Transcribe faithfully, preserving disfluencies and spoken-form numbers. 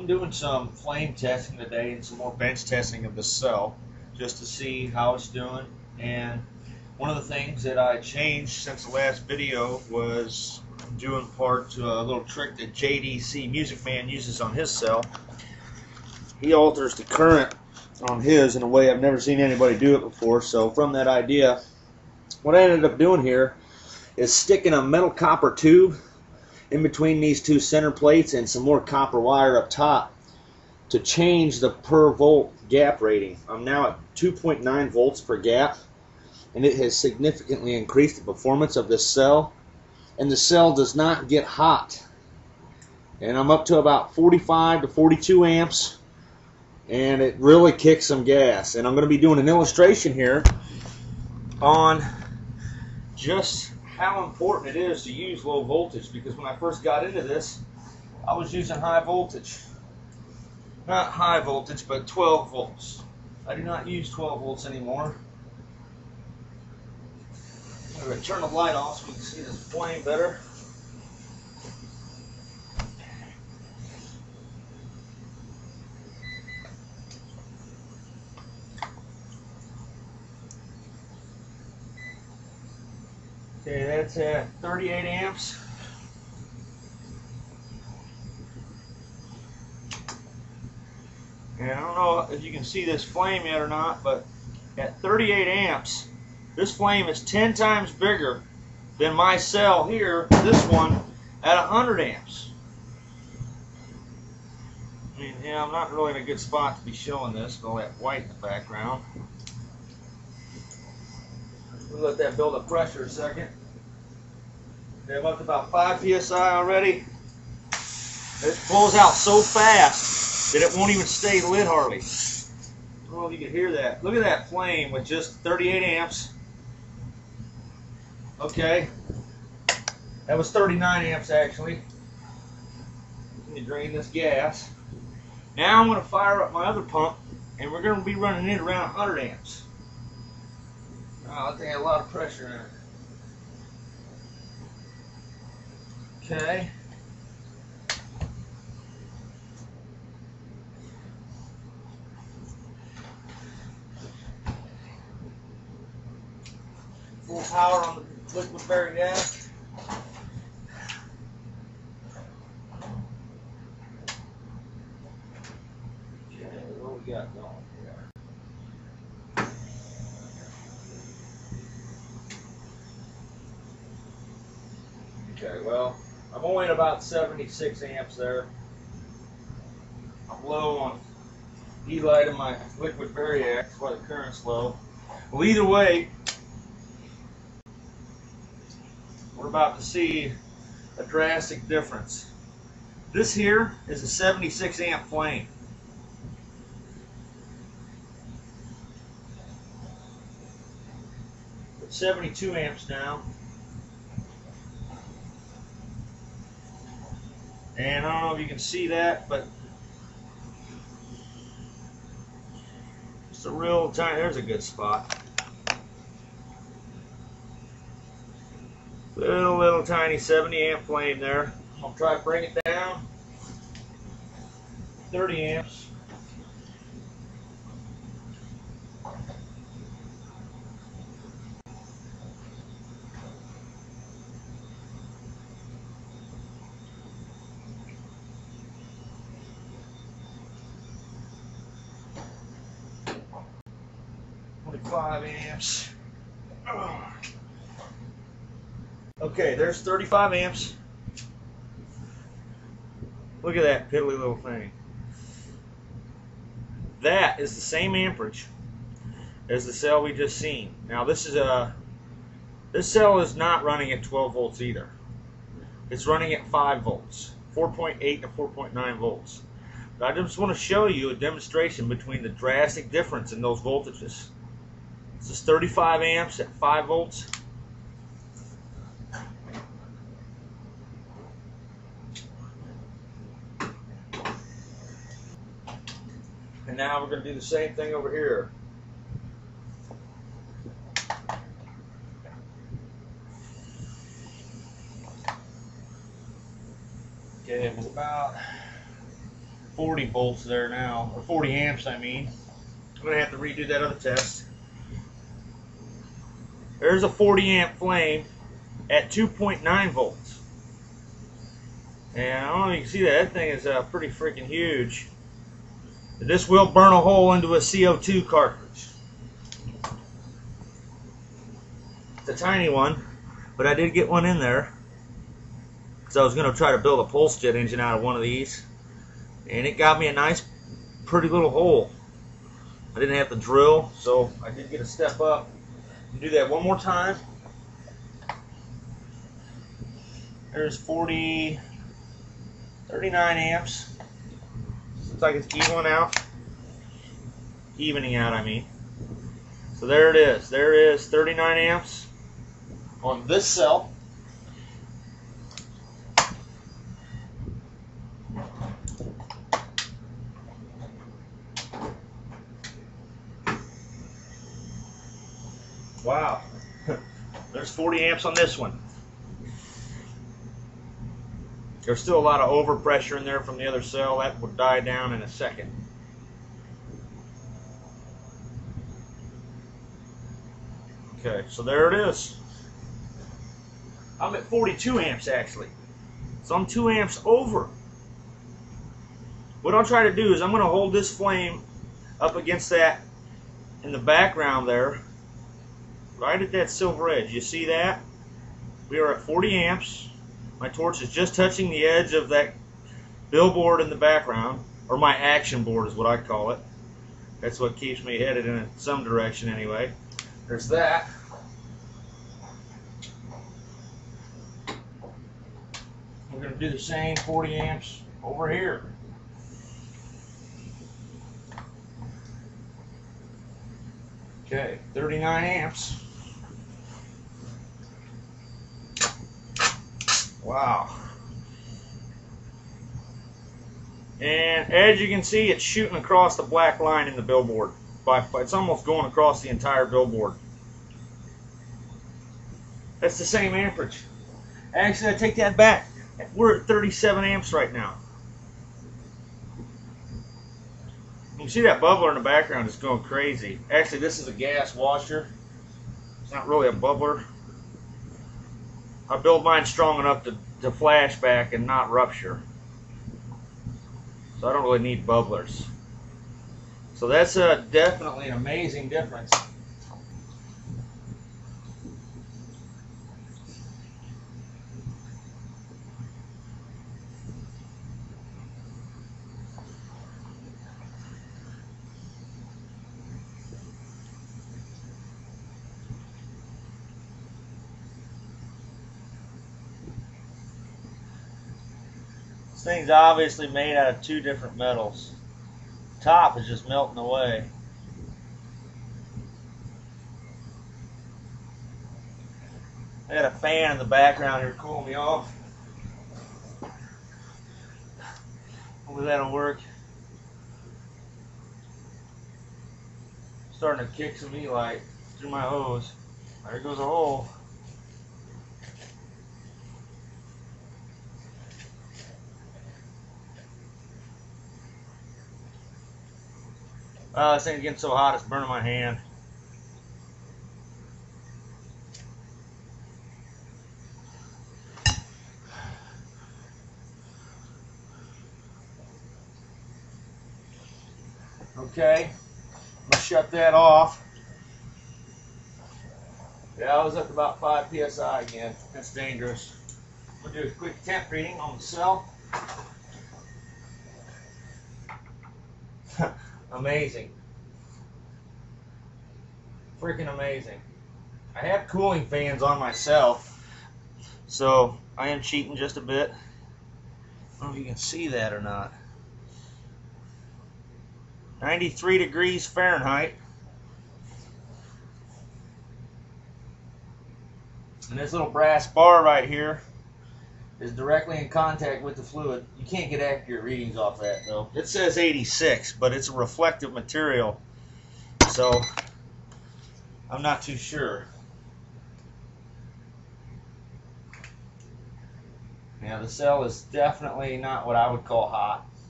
I'm doing some flame testing today and some more bench testing of the cell just to see how it's doing. And one of the things that I changed since the last video was doing part to a little trick that J D C Music Man uses on his cell. He alters the current on his in a way I've never seen anybody do it before. So from that idea, what I ended up doing here is sticking a metal copper tube in between these two center plates and some more copper wire up top to change the per volt gap rating. I'm now at two point nine volts per gap, and it has significantly increased the performance of this cell, and the cell does not get hot. And I'm up to about forty-five to forty-two amps, and it really kicks some gas. And I'm going to be doing an illustration here on just how important it is to use low voltage, because when I first got into this, I was using high voltage. Not high voltage, but twelve volts. I do not use twelve volts anymore. I'm going to turn the light off so we can see this flame better. Okay, that's at thirty-eight amps. And I don't know if you can see this flame yet or not, but at thirty-eight amps, this flame is ten times bigger than my cell here, this one, at one hundred amps. I mean, yeah, I'm not really in a good spot to be showing this with all that white in the background. We'll let that build up pressure a second. They have up to about five P S I already. It blows out so fast that it won't even stay lit hardly. I don't know if you can hear that. Look at that flame with just thirty-eight amps. Okay. That was thirty-nine amps actually. Let me drain this gas. Now I'm going to fire up my other pump, and we're going to be running it around one hundred amps. Wow, that thing had a lot of pressure in it. Okay. Full power on the liquid barium gas. Okay, what we got going here? Okay, well, I'm only at about seventy-six amps there. I'm low on E-Lite in my liquid bariac, that's why the current's low. Well, either way, we're about to see a drastic difference. This here is a seventy-six amp flame. It's seventy-two amps now. And I don't know if you can see that, but it's a real tiny, there's a good spot. Little, little tiny seventy amp flame there. I'll try to bring it down. thirty amps. twenty-five amps. Okay, there's thirty-five amps. Look at that piddly little thing. That is the same amperage as the cell we just seen. Now this is a this cell is not running at twelve volts either. It's running at five volts, four point eight to four point nine volts. But I just want to show you a demonstration between the drastic difference in those voltages. This is thirty-five amps at five volts. And now we're going to do the same thing over here. Okay, it was about forty volts there now, or forty amps I mean. I'm going to have to redo that other test. There's a forty amp flame at two point nine volts. And I don't know if you can see that, that thing is uh, pretty freaking huge. This will burn a hole into a C O two cartridge. It's a tiny one, but I did get one in there. So I was going to try to build a pulse jet engine out of one of these. And it got me a nice, pretty little hole. I didn't have to drill, so I did get a step up. Do that one more time. There's forty, thirty-nine amps. Looks like it's evening out. Evening out, I mean. So there it is. There it is, thirty-nine amps on this cell. Wow, there's forty amps on this one. There's still a lot of overpressure in there from the other cell. That will die down in a second. Okay, so there it is. I'm at forty-two amps actually. So I'm two amps over. What I'll try to do is I'm going to hold this flame up against that in the background there. Right at that silver edge, you see that? We are at forty amps. My torch is just touching the edge of that billboard in the background, or my action board is what I call it. That's what keeps me headed in some direction anyway. There's that. We're going to do the same forty amps over here. Okay, thirty-nine amps. Wow. And as you can see, it's shooting across the black line in the billboard. By, it's almost going across the entire billboard. That's the same amperage. Actually, I take that back. We're at thirty-seven amps right now. You can see that bubbler in the background is going crazy. Actually, this is a gas washer. It's not really a bubbler. I build mine strong enough to, to flash back and not rupture. So I don't really need bubblers. So that's uh, definitely an amazing difference. This thing's obviously made out of two different metals. The top is just melting away. I got a fan in the background here cooling me off. Hopefully that'll work. Starting to kick some E-light through my hose. There goes a hole. Uh, this thing's getting so hot it's burning my hand. Okay, I'm gonna shut that off. Yeah, I was up to about five P S I again. That's dangerous. We'll do a quick temp reading on the cell. Amazing. Freaking amazing. I have cooling fans on myself, so I am cheating just a bit. I don't know if you can see that or not. ninety-three degrees Fahrenheit. And this little brass bar right here is directly in contact with the fluid. You can't get accurate readings off that though. It says eighty-six, but it's a reflective material, so I'm not too sure. Now the cell is definitely not what I would call hot.